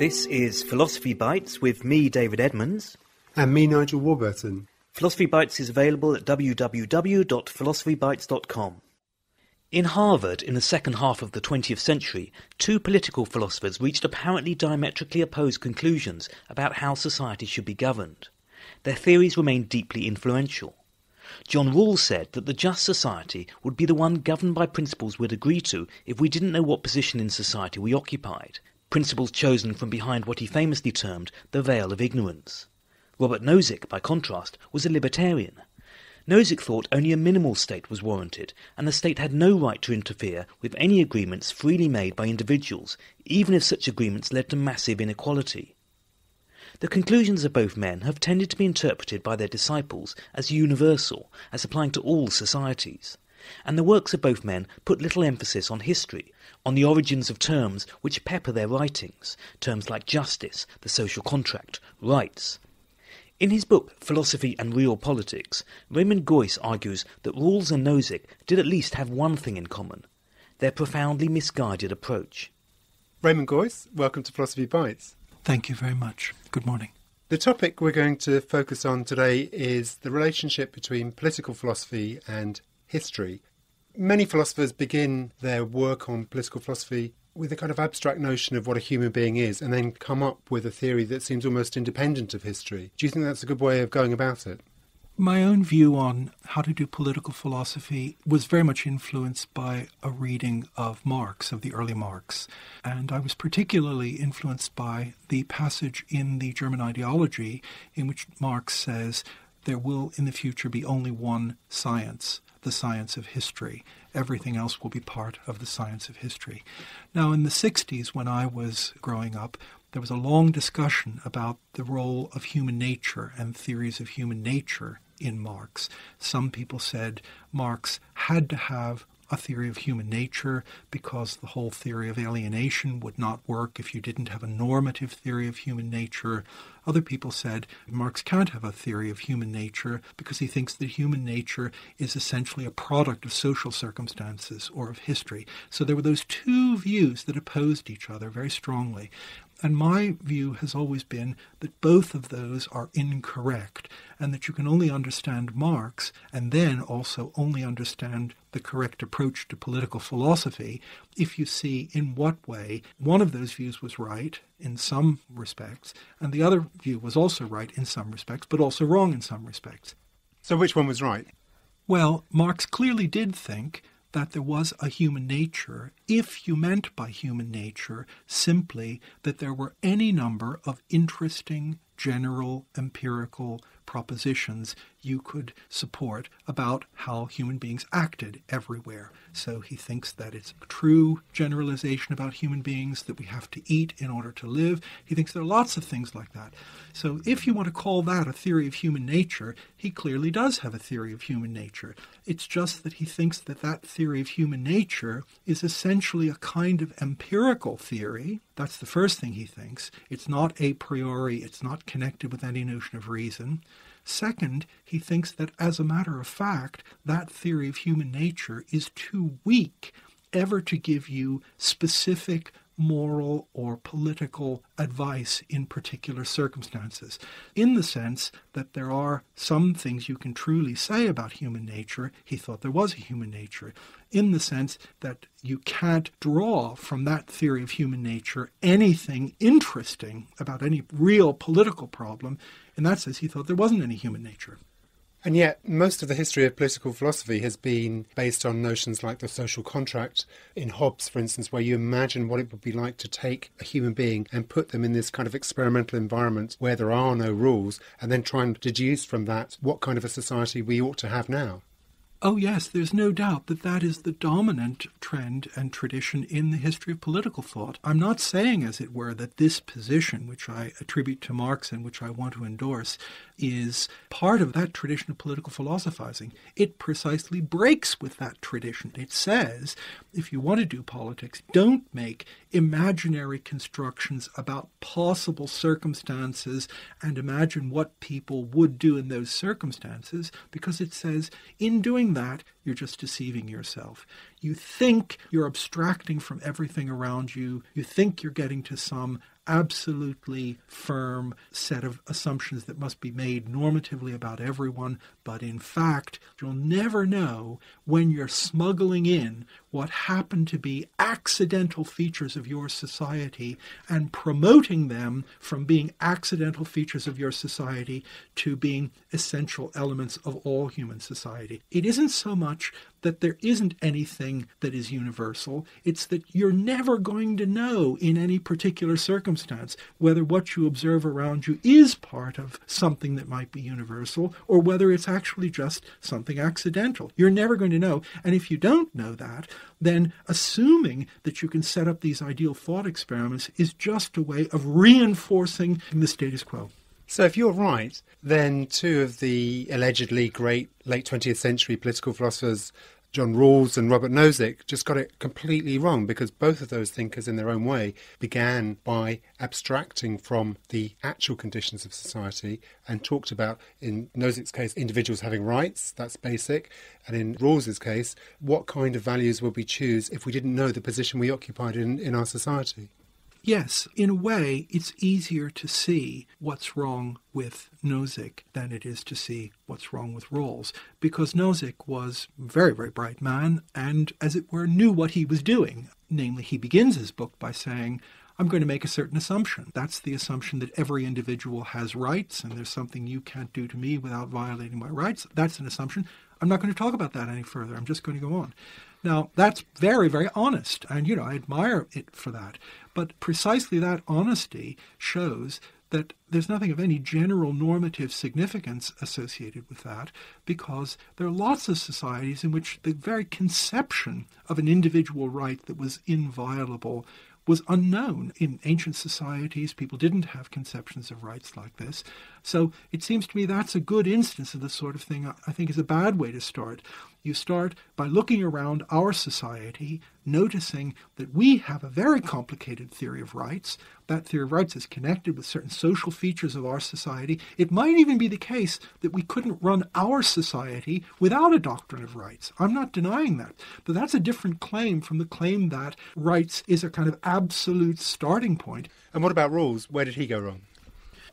This is Philosophy Bites with me, David Edmonds. And me, Nigel Warburton. Philosophy Bites is available at www.philosophybites.com. In Harvard, in the second half of the 20th century, two political philosophers reached apparently diametrically opposed conclusions about how society should be governed. Their theories remained deeply influential. John Rawls said that the just society would be the one governed by principles we'd agree to if we didn't know what position in society we occupied, principles chosen from behind what he famously termed the veil of ignorance. Robert Nozick, by contrast, was a libertarian. Nozick thought only a minimal state was warranted, and the state had no right to interfere with any agreements freely made by individuals, even if such agreements led to massive inequality. The conclusions of both men have tended to be interpreted by their disciples as universal, as applying to all societies, and the works of both men put little emphasis on history, on the origins of terms which pepper their writings, terms like justice, the social contract, rights. In his book Philosophy and Real Politics, Raymond Geuss argues that Rawls and Nozick did at least have one thing in common: their profoundly misguided approach. Raymond Geuss, welcome to Philosophy Bites. Thank you very much. Good morning. The topic we're going to focus on today is the relationship between political philosophy and history. Many philosophers begin their work on political philosophy with a kind of abstract notion of what a human being is, and then come up with a theory that seems almost independent of history. Do you think that's a good way of going about it? My own view on how to do political philosophy was very much influenced by a reading of Marx, of the early Marx. And I was particularly influenced by the passage in the German Ideology in which Marx says, "There will in the future be only one science, the science of history. Everything else will be part of the science of history." Now, in the 60s, when I was growing up, there was a long discussion about the role of human nature and theories of human nature in Marx. Some people said Marx had to have a theory of human nature because the whole theory of alienation would not work if you didn't have a normative theory of human nature. Other people said Marx can't have a theory of human nature because he thinks that human nature is essentially a product of social circumstances or of history. So there were those two views that opposed each other very strongly. And my view has always been that both of those are incorrect, and that you can only understand Marx and then also only understand the correct approach to political philosophy if you see in what way one of those views was right in some respects, and the other view was also right in some respects, but also wrong in some respects. So which one was right? Well, Marx clearly did think that there was a human nature, if you meant by human nature simply that there were any number of interesting, general, empirical propositions you could support about how human beings acted everywhere. So he thinks that it's a true generalization about human beings, that we have to eat in order to live. He thinks there are lots of things like that. So if you want to call that a theory of human nature, he clearly does have a theory of human nature. It's just that he thinks that that theory of human nature is essentially a kind of empirical theory. That's the first thing he thinks. It's not a priori. It's not connected with any notion of reason. Second, he thinks that as a matter of fact, that theory of human nature is too weak ever to give you specific moral or political advice in particular circumstances, in the sense that there are some things you can truly say about human nature. He thought there was a human nature, in the sense that you can't draw from that theory of human nature anything interesting about any real political problem. In that sense, he thought there wasn't any human nature. And yet, most of the history of political philosophy has been based on notions like the social contract, in Hobbes, for instance, where you imagine what it would be like to take a human being and put them in this kind of experimental environment where there are no rules, and then try and deduce from that what kind of a society we ought to have now. Oh yes, there's no doubt that that is the dominant trend and tradition in the history of political thought. I'm not saying, as it were, that this position, which I attribute to Marx and which I want to endorse, is part of that tradition of political philosophizing. It precisely breaks with that tradition. It says, if you want to do politics, don't make imaginary constructions about possible circumstances and imagine what people would do in those circumstances, because it says, in doing that, you're just deceiving yourself. You think you're abstracting from everything around you. You think you're getting to some absolutely firm set of assumptions that must be made normatively about everyone, but in fact you'll never know when you're smuggling in what happen to be accidental features of your society and promoting them from being accidental features of your society to being essential elements of all human society. It isn't so much that there isn't anything that is universal, it's that you're never going to know in any particular circumstance whether what you observe around you is part of something that might be universal or whether it's actually just something accidental. You're never going to know, and if you don't know that, then assuming that you can set up these ideal thought experiments is just a way of reinforcing the status quo. So if you're right, then two of the allegedly great late 20th century political philosophers, John Rawls and Robert Nozick, just got it completely wrong, because both of those thinkers in their own way began by abstracting from the actual conditions of society and talked about, in Nozick's case, individuals having rights, that's basic, and in Rawls's case, what kind of values would we choose if we didn't know the position we occupied in our society? Yes, in a way, it's easier to see what's wrong with Nozick than it is to see what's wrong with Rawls, because Nozick was a very, very bright man and, as it were, knew what he was doing. Namely, he begins his book by saying, I'm going to make a certain assumption. That's the assumption that every individual has rights and there's something you can't do to me without violating my rights. That's an assumption. I'm not going to talk about that any further. I'm just going to go on. Now, that's very, very honest, and, you know, I admire it for that. But precisely that honesty shows that there's nothing of any general normative significance associated with that, because there are lots of societies in which the very conception of an individual right that was inviolable was unknown. In ancient societies, people didn't have conceptions of rights like this. So it seems to me that's a good instance of the sort of thing I think is a bad way to start. You start by looking around our society, noticing that we have a very complicated theory of rights. That theory of rights is connected with certain social features of our society. It might even be the case that we couldn't run our society without a doctrine of rights. I'm not denying that. But that's a different claim from the claim that rights is a kind of absolute starting point. And what about Rawls? Where did he go wrong?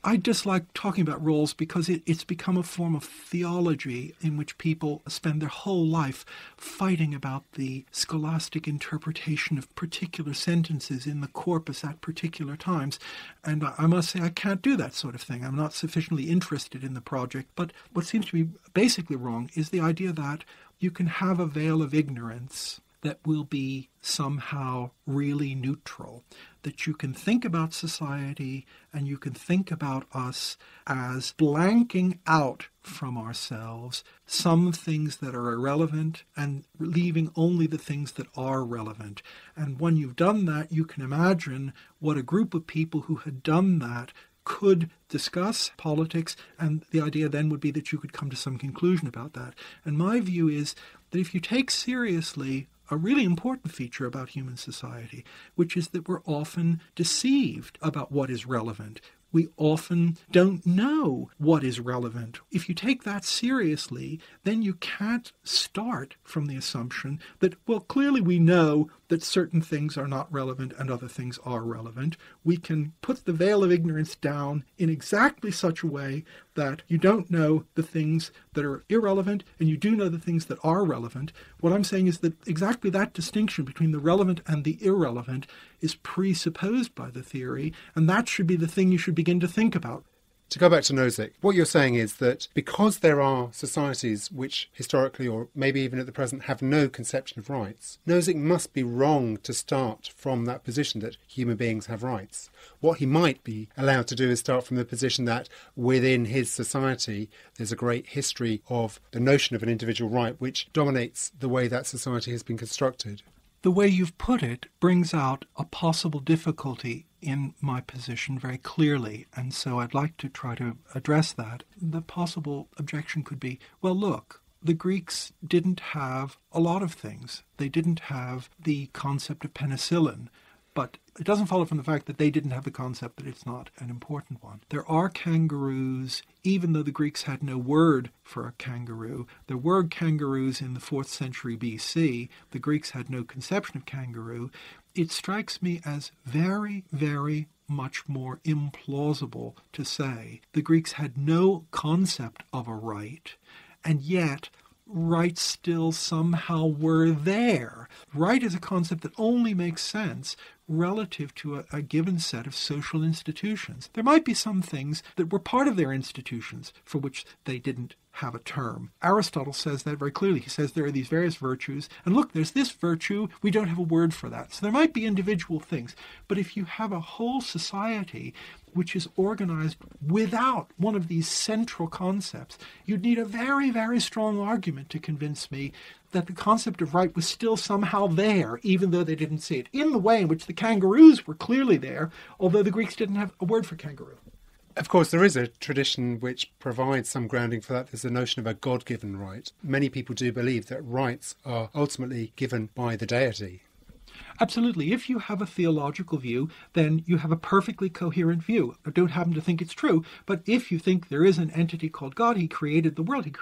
I dislike talking about Rawls because it's become a form of theology in which people spend their whole life fighting about the scholastic interpretation of particular sentences in the corpus at particular times. And I must say I can't do that sort of thing. I'm not sufficiently interested in the project. But what seems to be basically wrong is the idea that you can have a veil of ignorance that will be somehow really neutral, that you can think about society and you can think about us as blanking out from ourselves some things that are irrelevant and leaving only the things that are relevant. And when you've done that, you can imagine what a group of people who had done that could discuss politics, and the idea then would be that you could come to some conclusion about that. And my view is that if you take seriously a really important feature about human society, which is that we're often deceived about what is relevant. We often don't know what is relevant. If you take that seriously, then you can't start from the assumption that, well, clearly we know that certain things are not relevant and other things are relevant. We can put the veil of ignorance down in exactly such a way that you don't know the things that are irrelevant and you do know the things that are relevant. What I'm saying is that exactly that distinction between the relevant and the irrelevant is presupposed by the theory, and that should be the thing you should begin to think about. To go back to Nozick, what you're saying is that because there are societies which historically or maybe even at the present have no conception of rights, Nozick must be wrong to start from that position that human beings have rights. What he might be allowed to do is start from the position that within his society there's a great history of the notion of an individual right which dominates the way that society has been constructed. The way you've put it brings out a possible difficulty in my position very clearly, and so I'd like to try to address that. The possible objection could be, well, look, the Greeks didn't have a lot of things. They didn't have the concept of penicillin, but it doesn't follow from the fact that they didn't have the concept that it's not an important one. There are kangaroos, even though the Greeks had no word for a kangaroo. There were kangaroos in the 4th century BC. The Greeks had no conception of kangaroo. It strikes me as very, very much more implausible to say. The Greeks had no concept of a right, and yet rights still somehow were there. Right is a concept that only makes sense relative to a given set of social institutions. There might be some things that were part of their institutions for which they didn't have a term. Aristotle says that very clearly. He says there are these various virtues, and look, there's this virtue, we don't have a word for that. So there might be individual things, but if you have a whole society which is organized without one of these central concepts, you'd need a very, very strong argument to convince me that the concept of right was still somehow there, even though they didn't see it, in the way in which the kangaroos were clearly there, although the Greeks didn't have a word for kangaroo. Of course, there is a tradition which provides some grounding for that. There's the notion of a God-given right. Many people do believe that rights are ultimately given by the deity. Absolutely. If you have a theological view, then you have a perfectly coherent view. I don't happen to think it's true, but if you think there is an entity called God, he created the world in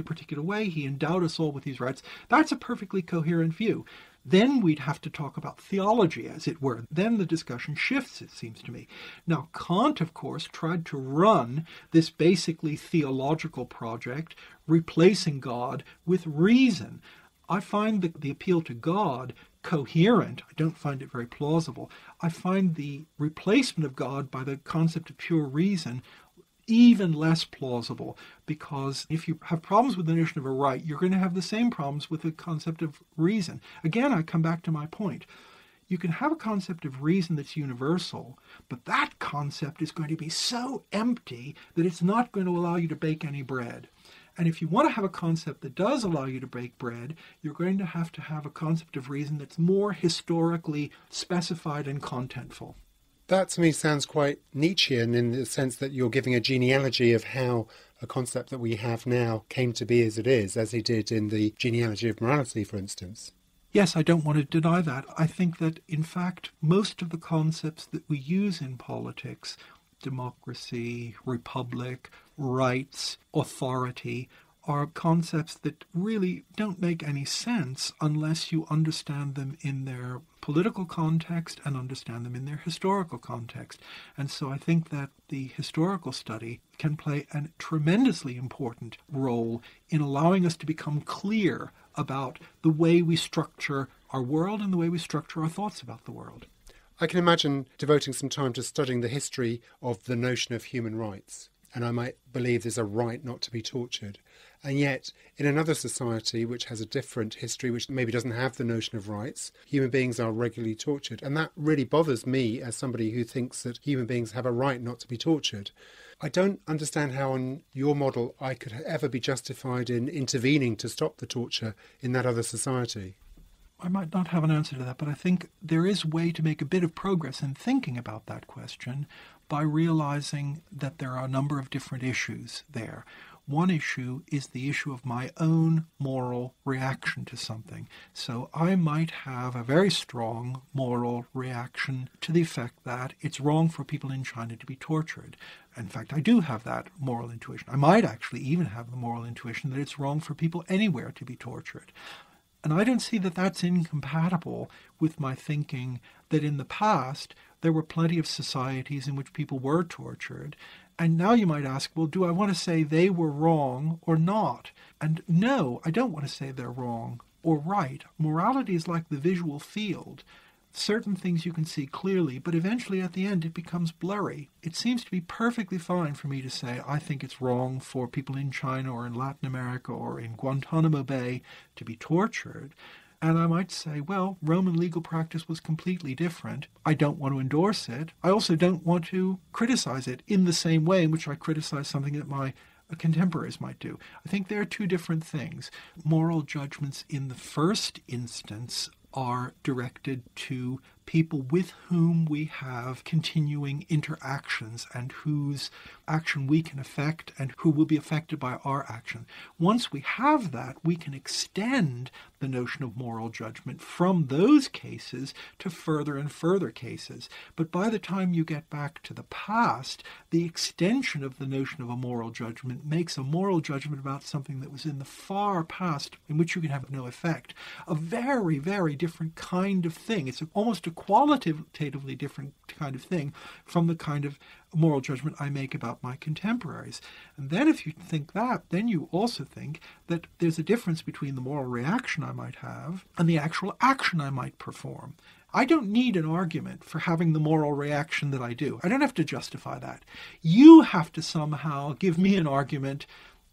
a particular way, he endowed us all with these rights, that's a perfectly coherent view. Then we'd have to talk about theology, as it were. Then the discussion shifts, it seems to me. Now, Kant, of course, tried to run this basically theological project, replacing God with reason. I find the appeal to God coherent. I don't find it very plausible. I find the replacement of God by the concept of pure reason even less plausible, because if you have problems with the notion of a right, you're going to have the same problems with the concept of reason. Again, I come back to my point. You can have a concept of reason that's universal, but that concept is going to be so empty that it's not going to allow you to bake any bread. And if you want to have a concept that does allow you to bake bread, you're going to have a concept of reason that's more historically specified and contentful. That, to me, sounds quite Nietzschean in the sense that you're giving a genealogy of how a concept that we have now came to be as it is, as he did in the genealogy of morality, for instance. Yes, I don't want to deny that. I think that, in fact, most of the concepts that we use in politics, democracy, republic, rights, authority, are concepts that really don't make any sense unless you understand them in their political context and understand them in their historical context. And so I think that the historical study can play a tremendously important role in allowing us to become clear about the way we structure our world and the way we structure our thoughts about the world. I can imagine devoting some time to studying the history of the notion of human rights. And I might believe there's a right not to be tortured. And yet, in another society which has a different history, which maybe doesn't have the notion of rights, human beings are regularly tortured. And that really bothers me as somebody who thinks that human beings have a right not to be tortured. I don't understand how on your model I could ever be justified in intervening to stop the torture in that other society. I might not have an answer to that, but I think there is a way to make a bit of progress in thinking about that question by realizing that there are a number of different issues there. One issue is the issue of my own moral reaction to something. So I might have a very strong moral reaction to the effect that it's wrong for people in China to be tortured. In fact, I do have that moral intuition. I might actually even have the moral intuition that it's wrong for people anywhere to be tortured. And I don't see that that's incompatible with my thinking that in the past there were plenty of societies in which people were tortured. And now you might ask, well, do I want to say they were wrong or not? And no, I don't want to say they're wrong or right. Morality is like the visual field. Certain things you can see clearly, but eventually at the end it becomes blurry. It seems to be perfectly fine for me to say I think it's wrong for people in China or in Latin America or in Guantanamo Bay to be tortured. And I might say, well, Roman legal practice was completely different. I don't want to endorse it. I also don't want to criticize it in the same way in which I criticize something that my contemporaries might do. I think there are two different things. Moral judgments in the first instance are directed to people with whom we have continuing interactions and whose action we can affect and who will be affected by our action. Once we have that, we can extend the notion of moral judgment from those cases to further and further cases. But by the time you get back to the past, the extension of the notion of a moral judgment makes a moral judgment about something that was in the far past, in which you can have no effect, a very, very different kind of thing. It's almost a qualitatively different kind of thing from the kind of moral judgment I make about my contemporaries. And then if you think that, then you also think that there's a difference between the moral reaction I might have and the actual action I might perform. I don't need an argument for having the moral reaction that I do. I don't have to justify that. You have to somehow give me an argument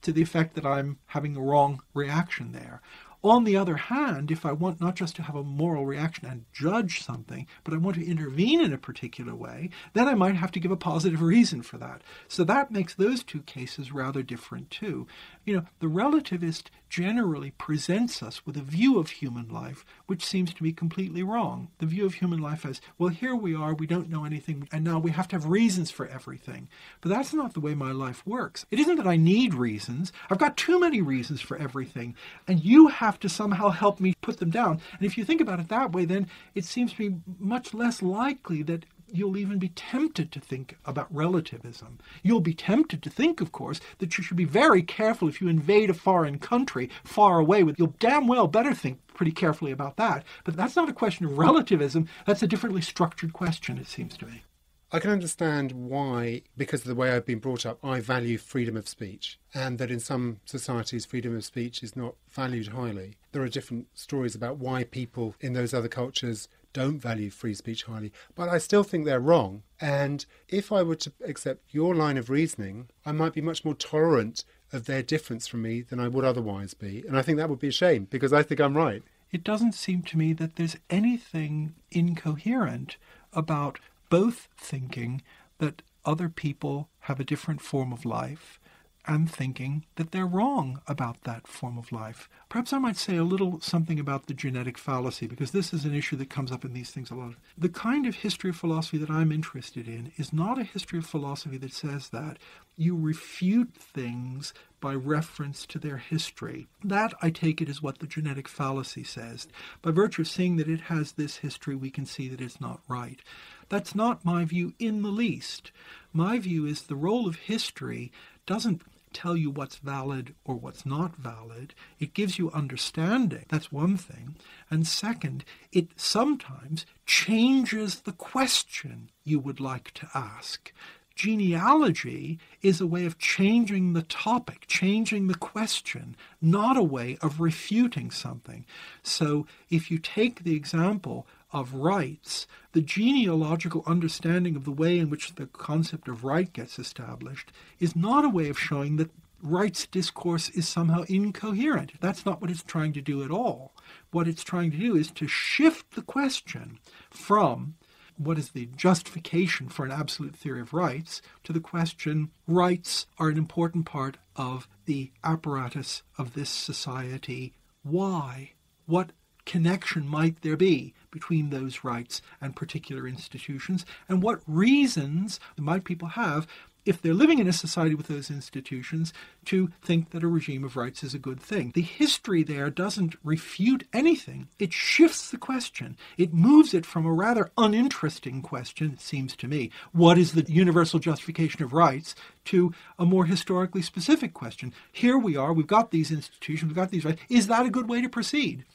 to the effect that I'm having the wrong reaction there. On the other hand, if I want not just to have a moral reaction and judge something, but I want to intervene in a particular way, then I might have to give a positive reason for that. So that makes those two cases rather different too. You know, the relativist generally presents us with a view of human life which seems to be completely wrong. The view of human life as, well, here we are, we don't know anything, and now we have to have reasons for everything. But that's not the way my life works. It isn't that I need reasons. I've got too many reasons for everything, and you have to somehow help me put them down. And if you think about it that way, then it seems to be much less likely that you'll even be tempted to think about relativism. You'll be tempted to think, of course, that you should be very careful if you invade a foreign country far away. You'll damn well better think pretty carefully about that. But that's not a question of relativism. That's a differently structured question, it seems to me. I can understand why, because of the way I've been brought up, I value freedom of speech, and that in some societies freedom of speech is not valued highly. There are different stories about why people in those other cultures don't value free speech highly, but I still think they're wrong. And if I were to accept your line of reasoning, I might be much more tolerant of their difference from me than I would otherwise be. And I think that would be a shame, because I think I'm right. It doesn't seem to me that there's anything incoherent about both thinking that other people have a different form of life and thinking that they're wrong about that form of life. Perhaps I might say a little something about the genetic fallacy, because this is an issue that comes up in these things a lot. The kind of history of philosophy that I'm interested in is not a history of philosophy that says that you refute things by reference to their history. That, I take it, is what the genetic fallacy says. By virtue of seeing that it has this history, we can see that it's not right. That's not my view in the least. My view is the role of history doesn't tell you what's valid or what's not valid. It gives you understanding. That's one thing. And second, it sometimes changes the question you would like to ask. Genealogy is a way of changing the topic, changing the question, not a way of refuting something. So if you take the example of rights, the genealogical understanding of the way in which the concept of right gets established is not a way of showing that rights discourse is somehow incoherent. That's not what it's trying to do at all. What it's trying to do is to shift the question from what is the justification for an absolute theory of rights to the question, rights are an important part of the apparatus of this society. Why? What connection might there be between those rights and particular institutions? And what reasons might people have, if they're living in a society with those institutions, to think that a regime of rights is a good thing? The history there doesn't refute anything. It shifts the question. It moves it from a rather uninteresting question, it seems to me, what is the universal justification of rights, to a more historically specific question. Here we are, we've got these institutions, we've got these rights. Is that a good way to proceed?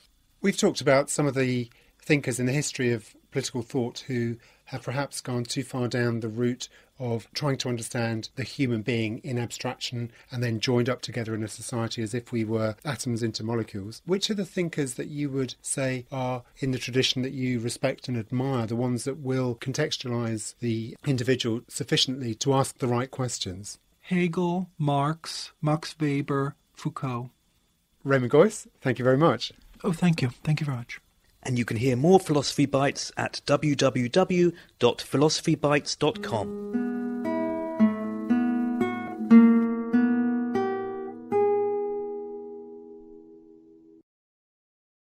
We've talked about some of the thinkers in the history of political thought who have perhaps gone too far down the route of trying to understand the human being in abstraction and then joined up together in a society as if we were atoms into molecules. Which are the thinkers that you would say are in the tradition that you respect and admire, the ones that will contextualise the individual sufficiently to ask the right questions? Hegel, Marx, Max Weber, Foucault. Raymond Geuss, thank you very much. Oh, thank you. Thank you very much. And you can hear more Philosophy Bites at www.philosophybites.com.